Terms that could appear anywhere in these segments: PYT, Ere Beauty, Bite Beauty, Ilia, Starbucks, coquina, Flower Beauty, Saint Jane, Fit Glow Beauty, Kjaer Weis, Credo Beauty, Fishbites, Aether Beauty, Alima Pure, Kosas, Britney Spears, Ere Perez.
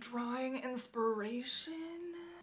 drawing inspiration.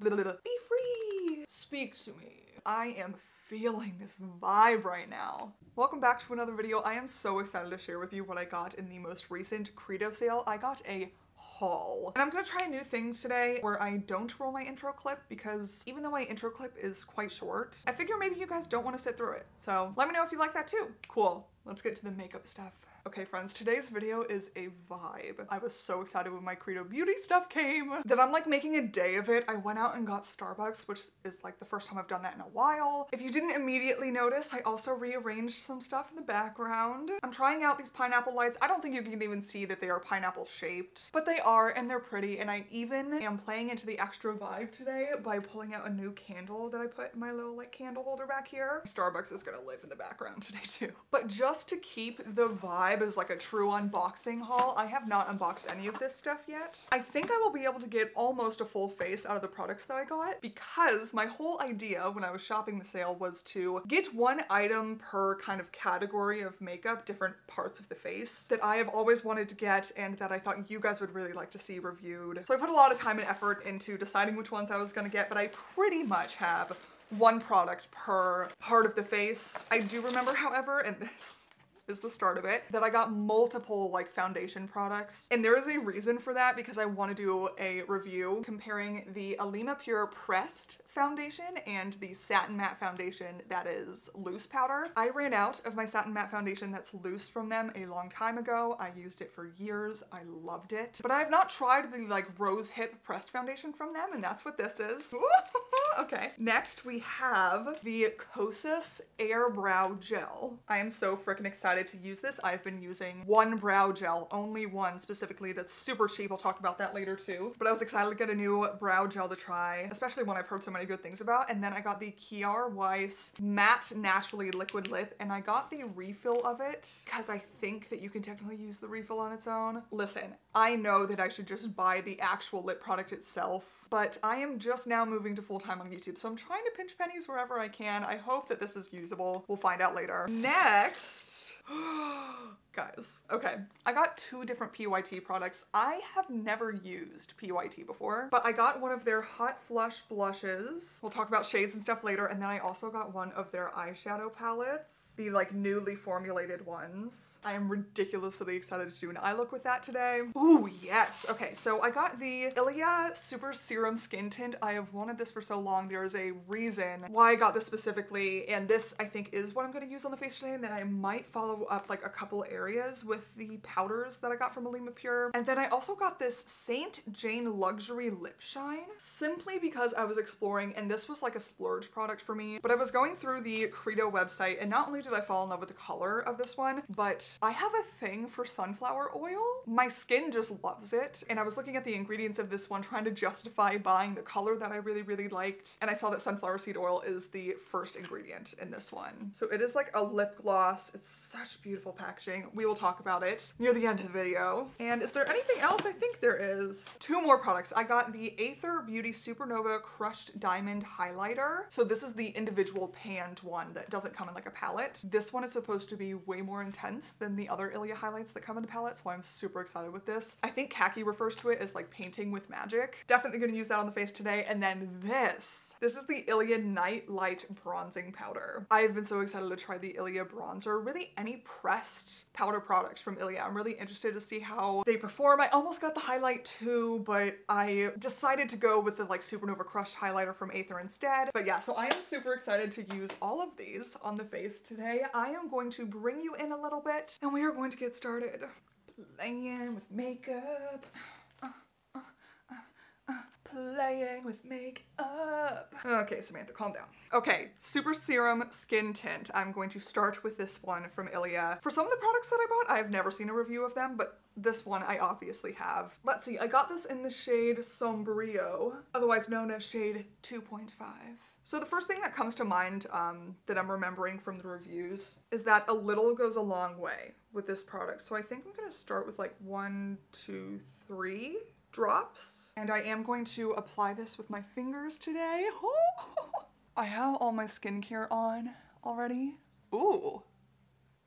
Be free. Speak to me. I am feeling this vibe right now. Welcome back to another video. I am so excited to share with you what I got in the most recent Credo sale. I got a haul. And I'm gonna try a new thing today where I don't roll my intro clip, because even though my intro clip is quite short, I figure maybe you guys don't want to sit through it. So let me know if you like that too. Cool. Let's get to the makeup stuff. Okay friends, today's video is a vibe. I was so excited when my Credo Beauty stuff came that I'm like making a day of it. I went out and got Starbucks, which is like the first time I've done that in a while. If you didn't immediately notice, I also rearranged some stuff in the background. I'm trying out these pineapple lights. I don't think you can even see that they are pineapple shaped, but they are, and they're pretty. And I even am playing into the extra vibe today by pulling out a new candle that I put in my little like candle holder back here. Starbucks is gonna live in the background today too. But just to keep the vibe is like a true unboxing haul. I have not unboxed any of this stuff yet. I think I will be able to get almost a full face out of the products that I got, because my whole idea when I was shopping the sale was to get one item per kind of category of makeup, different parts of the face that I have always wanted to get and that I thought you guys would really like to see reviewed. So I put a lot of time and effort into deciding which ones I was going to get, but I pretty much have one product per part of the face. I do remember, however, and this is the start of it, that I got multiple like foundation products. And there is a reason for that, because I want to do a review comparing the Alima Pure Pressed foundation and the Satin Matte foundation that is loose powder. I ran out of my Satin Matte foundation that's loose from them a long time ago. I used it for years. I loved it. But I have not tried the like Rose Hip Pressed foundation from them, and that's what this is. Okay. Next we have the Kosas Air Brow Gel. I am so freaking excited to use this. I've been using one brow gel, only one specifically, that's super cheap. I'll talk about that later too. But I was excited to get a new brow gel to try, especially one I've heard so many good things about. And then I got the Kjaer Weis Matte Naturally Liquid Lip, and I got the refill of it because I think that you can technically use the refill on its own. Listen, I know that I should just buy the actual lip product itself, but I am just now moving to full-time on YouTube, so I'm trying to pinch pennies wherever I can. I hope that this is usable. We'll find out later. Next, guys, okay, I got two different PYT products. I have never used PYT before, but I got one of their Hot Flush blushes. We'll talk about shades and stuff later. And then I also got one of their eyeshadow palettes, the like newly formulated ones. I am ridiculously excited to do an eye look with that today. Ooh, yes. Okay, so I got the Ilia Super Serum Skin Tint. I have wanted this for so long. There is a reason why I got this specifically, and this I think is what I'm going to use on the face today. And then I might follow up like a couple areas with the powders that I got from Alima Pure. And then I also got this Saint Jane Luxury Lip Shine, simply because I was exploring, and this was like a splurge product for me, but I was going through the Credo website, and not only did I fall in love with the color of this one, but I have a thing for sunflower oil. My skin just loves it. And I was looking at the ingredients of this one, trying to justify buying the color that I really, really liked. And I saw that sunflower seed oil is the first ingredient in this one. So it is like a lip gloss. It's such beautiful packaging. We will talk about it near the end of the video. And is there anything else? I think there is. Two more products. I got the Ere Beauty Supernova Crushed Diamond Highlighter. So this is the individual panned one that doesn't come in like a palette. This one is supposed to be way more intense than the other Ilia highlights that come in the palette, so I'm super excited with this. I think Khaki refers to it as like painting with magic. Definitely gonna use that on the face today. And then this is the Ilia Night Light Bronzing Powder. I have been so excited to try the Ilia bronzer, really any pressed powder products from Ilia. I'm really interested to see how they perform. I almost got the highlight too, but I decided to go with the like Supernova Crushed highlighter from Aether instead. But yeah, so I am super excited to use all of these on the face today. I am going to bring you in a little bit, and we are going to get started playing with makeup. Playing with makeup. Okay, Samantha, calm down. Okay, Super Serum Skin Tint. I'm going to start with this one from Ilia. For some of the products that I bought, I've never seen a review of them, but this one I obviously have. Let's see, I got this in the shade Sombrío, otherwise known as shade 2.5. So the first thing that comes to mind that I'm remembering from the reviews is that a little goes a long way with this product. So I think I'm gonna start with like 1, 2, 3 drops, and I am going to apply this with my fingers today. I have all my skincare on already. Ooh,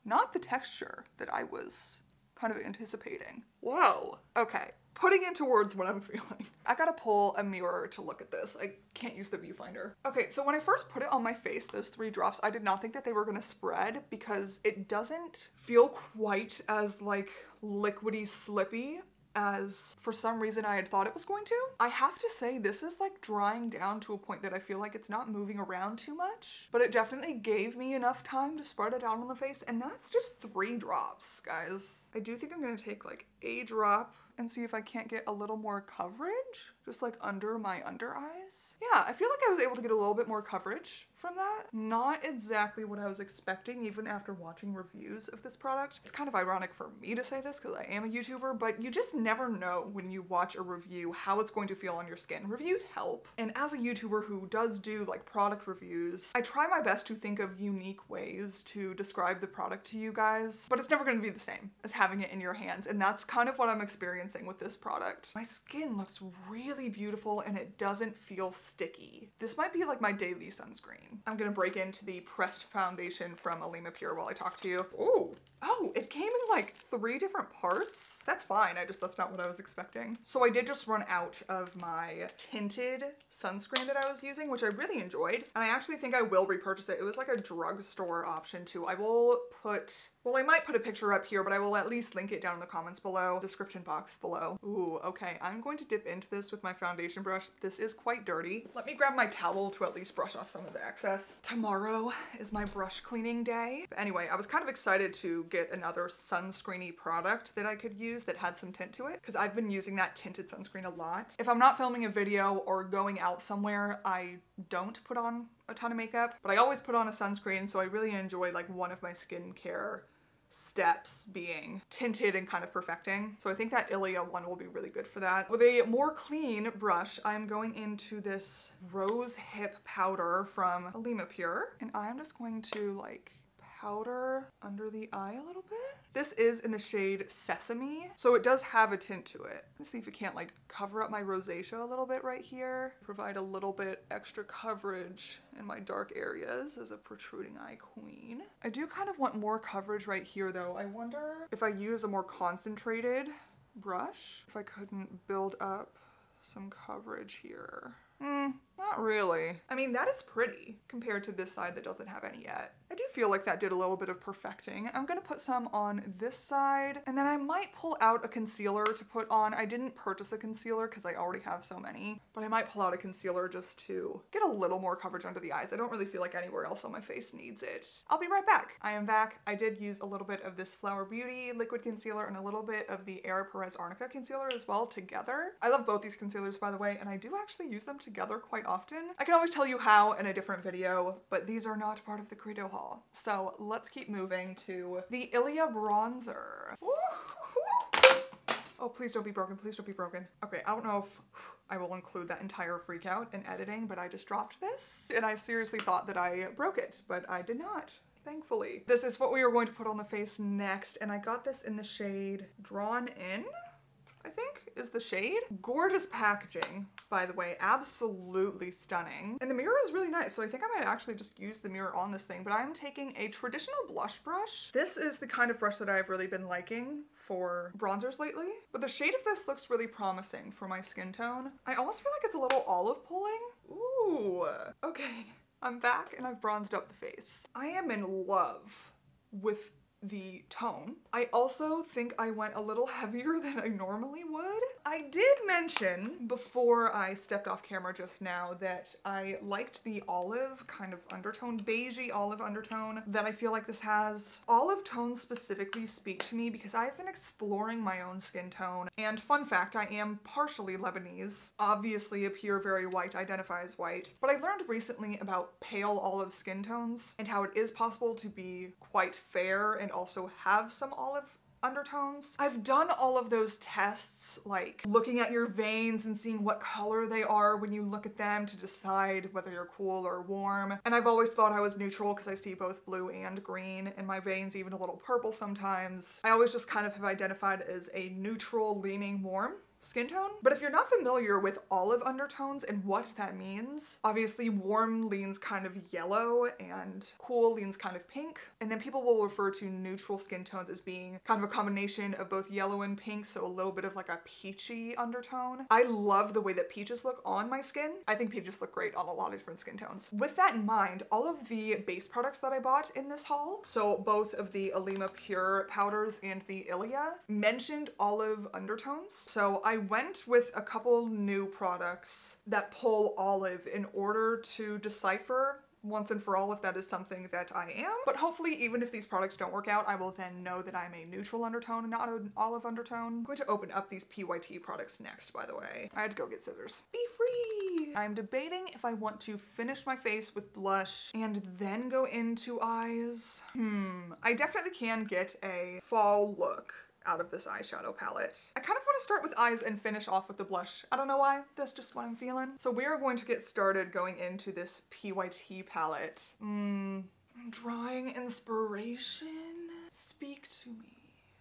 not the texture that I was kind of anticipating. Whoa, okay. putting into words what I'm feeling. I gotta pull a mirror to look at this. I can't use the viewfinder. Okay, so when I first put it on my face, those 3 drops, I did not think that they were gonna spread because it doesn't feel quite as like liquidy slippy as for some reason I had thought it was going to. I have to say this is like drying down to a point that I feel like it's not moving around too much, but it definitely gave me enough time to spread it out on the face, and that's just 3 drops, guys. I do think I'm gonna take like a drop and see if I can't get a little more coverage, just like under my under eyes. Yeah, I feel like I was able to get a little bit more coverage from that. Not exactly what I was expecting, even after watching reviews of this product. It's kind of ironic for me to say this because I am a YouTuber, but you just never know when you watch a review how it's going to feel on your skin. Reviews help. And as a YouTuber who does do like product reviews, I try my best to think of unique ways to describe the product to you guys, but it's never gonna be the same as having it in your hands. And that's kind of what I'm experiencing with this product. My skin looks really beautiful and it doesn't feel sticky. This might be like my daily sunscreen. I'm gonna break into the pressed foundation from Alima Pure while I talk to you. Ooh. Oh, it came in like 3 different parts. That's fine, that's not what I was expecting. So I did just run out of my tinted sunscreen that I was using, which I really enjoyed. And I actually think I will repurchase it. It was like a drugstore option too. I will put, well, I might put a picture up here, but I will at least link it down in the comments below, description box below. Ooh, okay, I'm going to dip into this with my foundation brush. This is quite dirty. Let me grab my towel to at least brush off some of the excess. Tomorrow is my brush cleaning day. But anyway, I was kind of excited to get another sunscreeny product that I could use that had some tint to it, because I've been using that tinted sunscreen a lot. If I'm not filming a video or going out somewhere, I don't put on a ton of makeup, but I always put on a sunscreen, so I really enjoy like one of my skincare steps being tinted and kind of perfecting. So I think that Ilia one will be really good for that. With a more clean brush, I'm going into this Rose Hip powder from Alima Pure, and I'm just going to like powder under the eye a little bit. This is in the shade Sesame, so it does have a tint to it. Let's see if it can't like cover up my rosacea a little bit right here. Provide a little bit extra coverage in my dark areas as a protruding eye queen. I do kind of want more coverage right here though. I wonder if I use a more concentrated brush, if I couldn't build up some coverage here. Not really. I mean, that is pretty compared to this side that doesn't have any yet. I do feel like that did a little bit of perfecting. I'm gonna put some on this side, and then I might pull out a concealer to put on. I didn't purchase a concealer because I already have so many, but I might pull out a concealer just to get a little more coverage under the eyes. I don't really feel like anywhere else on my face needs it. I'll be right back. I am back. I did use a little bit of this Flower Beauty liquid concealer and a little bit of the Ere Perez Arnica concealer as well together. I love both these concealers, by the way, and I do actually use them together quite often. I can always tell you how in a different video, but these are not part of the Credo haul. So let's keep moving to the Ilia bronzer. Oh, please don't be broken, please don't be broken. Okay, I don't know if I will include that entire freak out in editing, but I just dropped this and I seriously thought that I broke it, but I did not. Thankfully. This is what we are going to put on the face next, and I got this in the shade Drawn In, I think is the shade. Gorgeous packaging, by the way, absolutely stunning. And the mirror is really nice, so I think I might actually just use the mirror on this thing, but I'm taking a traditional blush brush. This is the kind of brush that I've really been liking for bronzers lately, but the shade of this looks really promising for my skin tone. I almost feel like it's a little olive pulling. Ooh, okay, I'm back and I've bronzed up the face. I am in love with the tone. I also think I went a little heavier than I normally would. I did mention before I stepped off camera just now that I liked the olive kind of undertone, beigey olive undertone that I feel like this has. Olive tones specifically speak to me because I've been exploring my own skin tone. And fun fact, I am partially Lebanese, obviously appear very white, identify as white, but I learned recently about pale olive skin tones and how it is possible to be quite fair and also have some olive undertones. I've done all of those tests, like looking at your veins and seeing what color they are when you look at them to decide whether you're cool or warm. And I've always thought I was neutral because I see both blue and green in my veins, even a little purple sometimes. I always just kind of have identified as a neutral leaning warm skin tone. But if you're not familiar with olive undertones and what that means, obviously warm leans kind of yellow and cool leans kind of pink. And then people will refer to neutral skin tones as being kind of a combination of both yellow and pink, so a little bit of like a peachy undertone. I love the way that peaches look on my skin. I think peaches look great on a lot of different skin tones. With that in mind, all of the base products that I bought in this haul, so both of the Alima Pure powders and the Ilia, mentioned olive undertones. So I went with a couple new products that pull olive in order to decipher once and for all if that is something that I am. But hopefully, even if these products don't work out, I will then know that I'm a neutral undertone and not an olive undertone. I'm going to open up these PYT products next, by the way. I had to go get scissors. Be free! I'm debating if I want to finish my face with blush and then go into eyes. I definitely can get a fall look out of this eyeshadow palette. I kind of want to start with eyes and finish off with the blush. I don't know why, that's just what I'm feeling. So we are going to get started going into this PYT palette. Drawing inspiration, speak to me.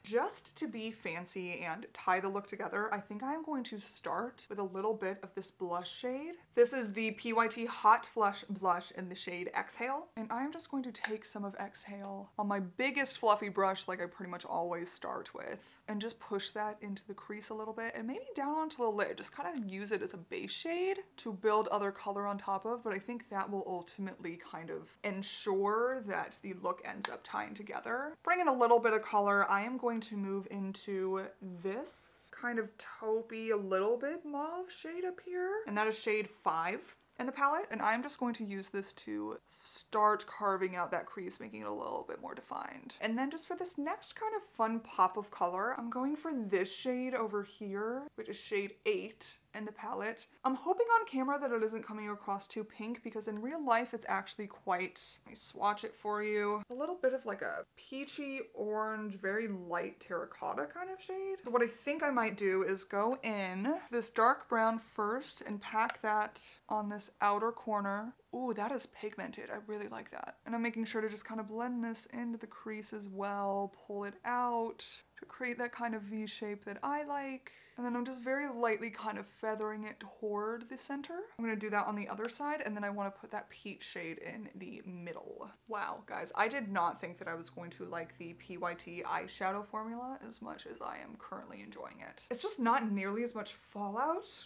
Just to be fancy and tie the look together, I think I'm going to start with a little bit of this blush shade. This is the PYT Hot Flush Blush in the shade Exhale. And I'm just going to take some of Exhale on my biggest fluffy brush, like I pretty much always start with, and just push that into the crease a little bit and maybe down onto the lid. Just kind of use it as a base shade to build other color on top of, but I think that will ultimately kind of ensure that the look ends up tying together. Bring in a little bit of color. I am going to move into this kind of taupey, a little bit mauve shade up here, and that is shade 5 in the palette, and I'm just going to use this to start carving out that crease, making it a little bit more defined. And then just for this next kind of fun pop of color, I'm going for this shade over here, which is shade 8 in the palette. I'm hoping on camera that it isn't coming across too pink, because in real life it's actually quite, let me swatch it for you, a little bit of like a peachy orange, very light terracotta kind of shade. So what I think I might do is go in this dark brown first and pack that on this outer corner. Ooh, that is pigmented. I really like that. And I'm making sure to just kind of blend this into the crease as well, pull it out to create that kind of V shape that I like. And then I'm just very lightly kind of feathering it toward the center. I'm gonna do that on the other side, and then I wanna put that peach shade in the middle. Wow, guys, I did not think that I was going to like the PYT eyeshadow formula as much as I am currently enjoying it. It's just not nearly as much fallout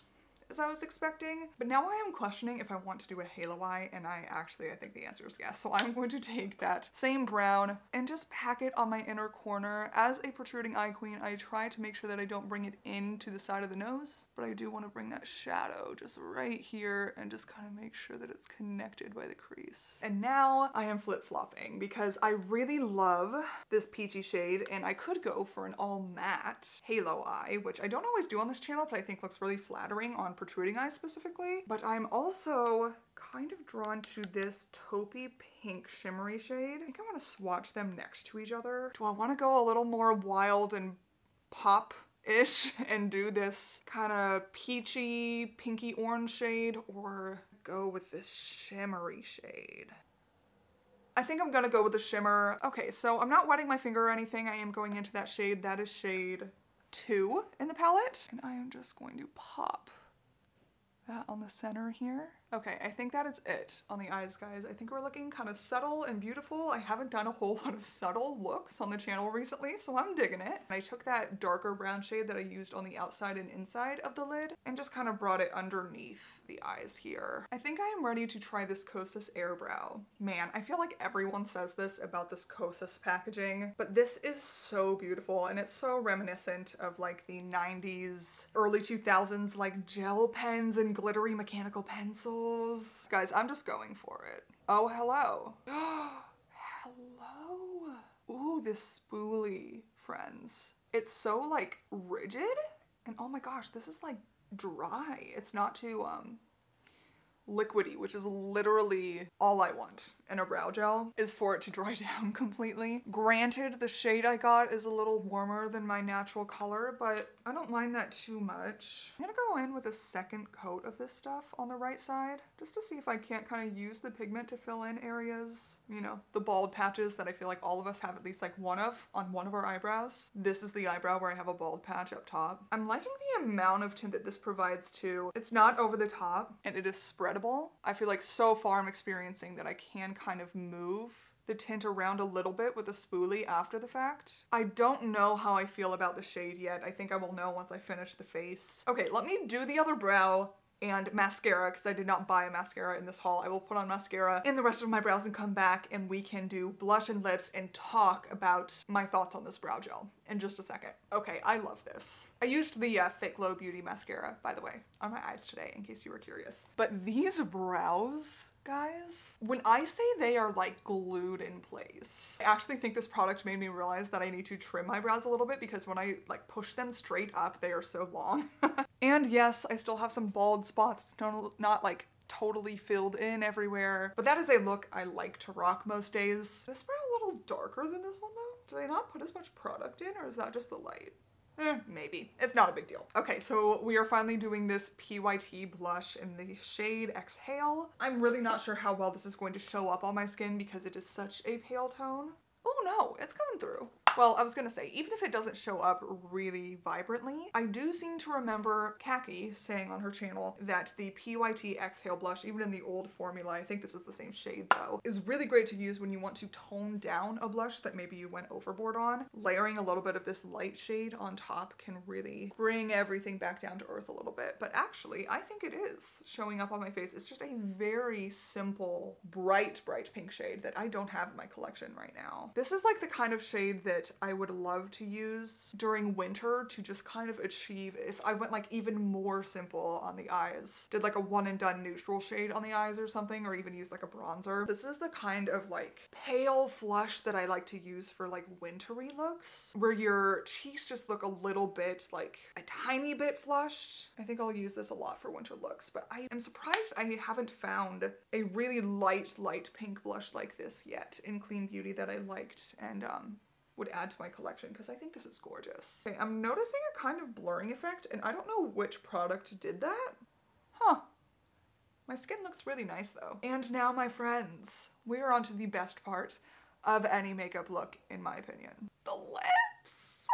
as I was expecting, but now I am questioning if I want to do a halo eye, and I think the answer is yes. So I'm going to take that same brown and just pack it on my inner corner. As a protruding eye queen, I try to make sure that I don't bring it into the side of the nose, but I do want to bring that shadow just right here and just kind of make sure that it's connected by the crease. And now I am flip-flopping because I really love this peachy shade, and I could go for an all matte halo eye, which I don't always do on this channel, but I think looks really flattering on protruding eyes specifically. But I'm also kind of drawn to this taupey pink shimmery shade. I think I want to swatch them next to each other. Do I want to go a little more wild and pop-ish and do this kind of peachy pinky orange shade, or go with this shimmery shade? I think I'm gonna go with the shimmer. Okay, so I'm not wetting my finger or anything. I am going into that shade. That is shade 2 in the palette. And I am just going to pop that on the center here. Okay, I think that is it on the eyes, guys. I think we're looking kind of subtle and beautiful. I haven't done a whole lot of subtle looks on the channel recently, so I'm digging it. I took that darker brown shade that I used on the outside and inside of the lid and just kind of brought it underneath the eyes here. I think I am ready to try this Kosas Air Brow. Man, I feel like everyone says this about this Kosas packaging, but this is so beautiful, and it's so reminiscent of like the 90s, early 2000s, like gel pens and glittery mechanical pencils. Guys, I'm just going for it. Oh, hello. Hello. Ooh, this spoolie, friends. It's so like rigid, and oh my gosh, this is like dry. It's not too liquidy, which is literally all I want in a brow gel, is for it to dry down completely. Granted, the shade I got is a little warmer than my natural color, but I don't mind that too much. I'm gonna go in with a second coat of this stuff on the right side, just to see if I can't kind of use the pigment to fill in areas, you know, the bald patches that I feel like all of us have at least like one of on one of our eyebrows. This is the eyebrow where I have a bald patch up top. I'm liking the amount of tint that this provides too. It's not over the top and it is spread. I feel like so far I'm experiencing that I can kind of move the tint around a little bit with a spoolie after the fact. I don't know how I feel about the shade yet. I think I will know once I finish the face. Okay, let me do the other brow and mascara, because I did not buy a mascara in this haul. I will put on mascara in the rest of my brows and come back and we can do blush and lips and talk about my thoughts on this brow gel in just a second. Okay, I love this. I used the Fit Glow Beauty mascara, by the way, on my eyes today, in case you were curious. But these brows, guys, when I say they are like glued in place, I actually think this product made me realize that I need to trim my brows a little bit, because when I like push them straight up, they are so long. And yes, I still have some bald spots. It's not like totally filled in everywhere, but that is a look I like to rock most days. This brow a little darker than this one though. Do they not put as much product in, or is that just the light? Maybe. It's not a big deal. Okay, so we are finally doing this PYT blush in the shade Exhale. I'm really not sure how well this is going to show up on my skin because it is such a pale tone. Oh no, it's coming through. Well, I was gonna say, even if it doesn't show up really vibrantly, I do seem to remember Khaki saying on her channel that the PYT Exhale blush, even in the old formula, I think this is the same shade though, is really great to use when you want to tone down a blush that maybe you went overboard on. Layering a little bit of this light shade on top can really bring everything back down to earth a little bit. But actually, I think it is showing up on my face. It's just a very simple, bright, bright pink shade that I don't have in my collection right now. This is like the kind of shade that I would love to use during winter to just kind of achieve, if I went like even more simple on the eyes, did like a one and done neutral shade on the eyes or something, or even use like a bronzer. This is the kind of like pale flush that I like to use for like wintry looks where your cheeks just look a little bit like a tiny bit flushed. I think I'll use this a lot for winter looks, but I am surprised I haven't found a really light pink blush like this yet in Clean Beauty that I liked and would add to my collection, because I think this is gorgeous. Okay, I'm noticing a kind of blurring effect and I don't know which product did that. Huh. My skin looks really nice though. And now, my friends, we are on to the best part of any makeup look, in my opinion. The lips!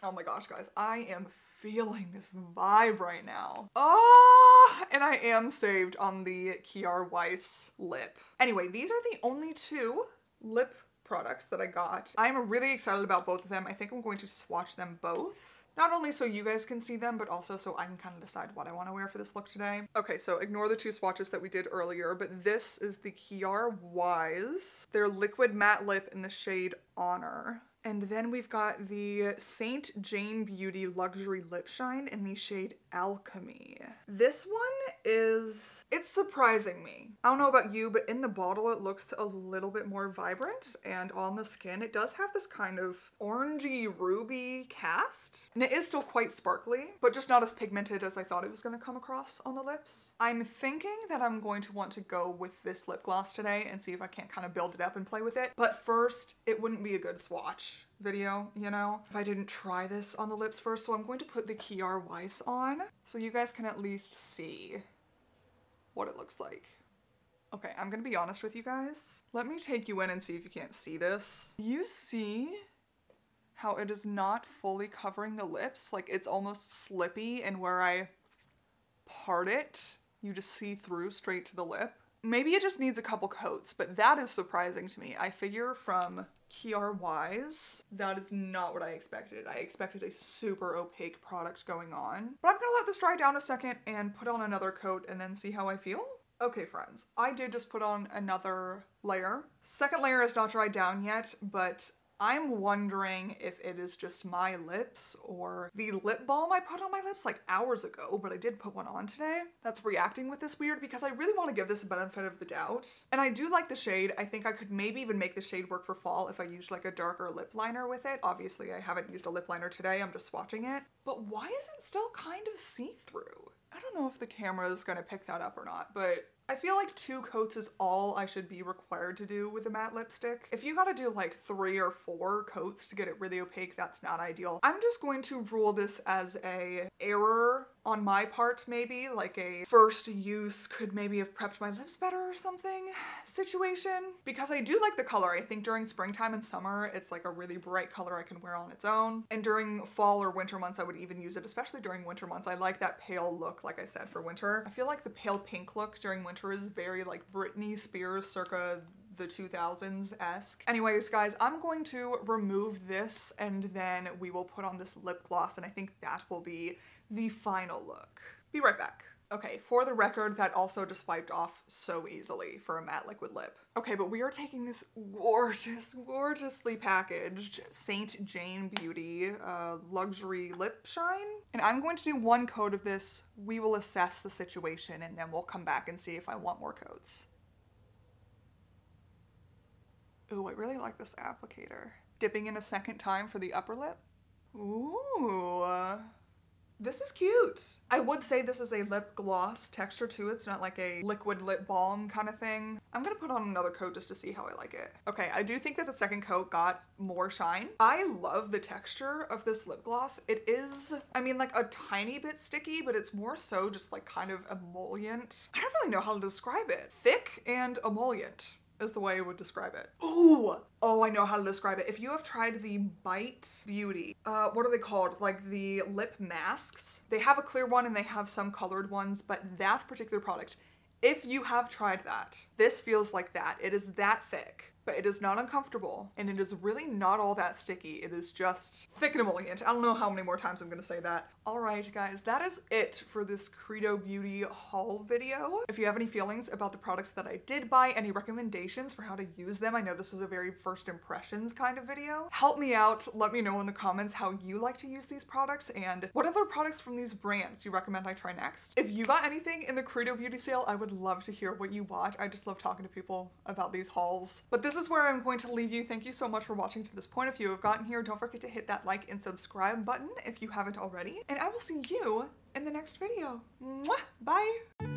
Oh my gosh, guys, I am feeling this vibe right now. Oh, and I am saved on the Kjaer Weis lip. Anyway, these are the only two lip products that I got. I'm really excited about both of them. I think I'm going to swatch them both. Not only so you guys can see them, but also so I can kind of decide what I want to wear for this look today. Okay, so ignore the two swatches that we did earlier, but this is the Kjaer Weis, their liquid matte lip in the shade Honor. And then we've got the Saint Jane Beauty Luxury Lip Shine in the shade Alchemy. This one is, it's surprising me. I don't know about you, but in the bottle it looks a little bit more vibrant, and on the skin it does have this kind of orangey ruby cast. And it is still quite sparkly, but just not as pigmented as I thought it was gonna come across on the lips. I'm thinking that I'm going to want to go with this lip gloss today and see if I can't kind of build it up and play with it. But first, it wouldn't be a good swatch video, you know, if I didn't try this on the lips first. So I'm going to put the Kjaer Weis on so you guys can at least see what it looks like. Okay, I'm gonna be honest with you guys. Let me take you in and see if you can't see this. You see how it is not fully covering the lips? Like, it's almost slippy, and where I part it, you just see through straight to the lip. Maybe it just needs a couple coats, but that is surprising to me. I figure from Kjaer Weis, that is not what I expected. I expected a super opaque product going on. But I'm gonna let this dry down a second and put on another coat and then see how I feel. Okay, friends, I did just put on another layer. Second layer is not dried down yet, but I'm wondering if it is just my lips or the lip balm I put on my lips like hours ago, but I did put one on today, that's reacting with this weird, because I really want to give this a benefit of the doubt. And I do like the shade. I think I could maybe even make the shade work for fall if I used like a darker lip liner with it. Obviously, I haven't used a lip liner today. I'm just swatching it. But why is it still kind of see-through? I don't don't know if the camera is going to pick that up or not, but I feel like 2 coats is all I should be required to do with a matte lipstick. If you gotta do like 3 or 4 coats to get it really opaque, that's not ideal. I'm just going to rule this as an error on my part, maybe, like a first use could maybe have prepped my lips better or something situation. Because I do like the color. I think during springtime and summer, it's like a really bright color I can wear on its own. And during fall or winter months, I would even use it, especially during winter months. I like that pale look, like I said, for winter. I feel like the pale pink look during winter is very like Britney Spears circa the 2000s-esque. Anyways, guys, I'm going to remove this and then we will put on this lip gloss and I think that will be the final look. Be right back. Okay, for the record, that also just wiped off so easily for a matte liquid lip. Okay, but we are taking this gorgeous, gorgeously packaged Saint Jane Beauty Luxury Lip Shine. And I'm going to do 1 coat of this. We will assess the situation and then we'll come back and see if I want more coats. Ooh, I really like this applicator. Dipping in a 2nd time for the upper lip. Ooh. This is cute. I would say this is a lip gloss texture too. It's not like a liquid lip balm kind of thing. I'm gonna put on another coat just to see how I like it. Okay, I do think that the 2nd coat got more shine. I love the texture of this lip gloss. It is, I mean, like a tiny bit sticky, but it's more so just like kind of emollient. I don't really know how to describe it. Thick and emollient is the way I would describe it. Ooh! Oh, I know how to describe it. If you have tried the Bite Beauty, what are they called? Like the lip masks. They have a clear one and they have some colored ones, but that particular product, if you have tried that, this feels like that. It is that thick, but it is not uncomfortable and it is really not all that sticky. It is just thick and emollient. I don't know how many more times I'm gonna say that. All right, guys, that is it for this Credo Beauty haul video. If you have any feelings about the products that I did buy, any recommendations for how to use them, I know this was a very first impressions kind of video. Help me out, let me know in the comments how you like to use these products and what other products from these brands you recommend I try next. If you got anything in the Credo Beauty sale, I would love to hear what you bought. I just love talking to people about these hauls. But this is where I'm going to leave you. Thank you so much for watching to this point. If you have gotten here, don't forget to hit that like and subscribe button if you haven't already. And I will see you in the next video. Mwah! Bye!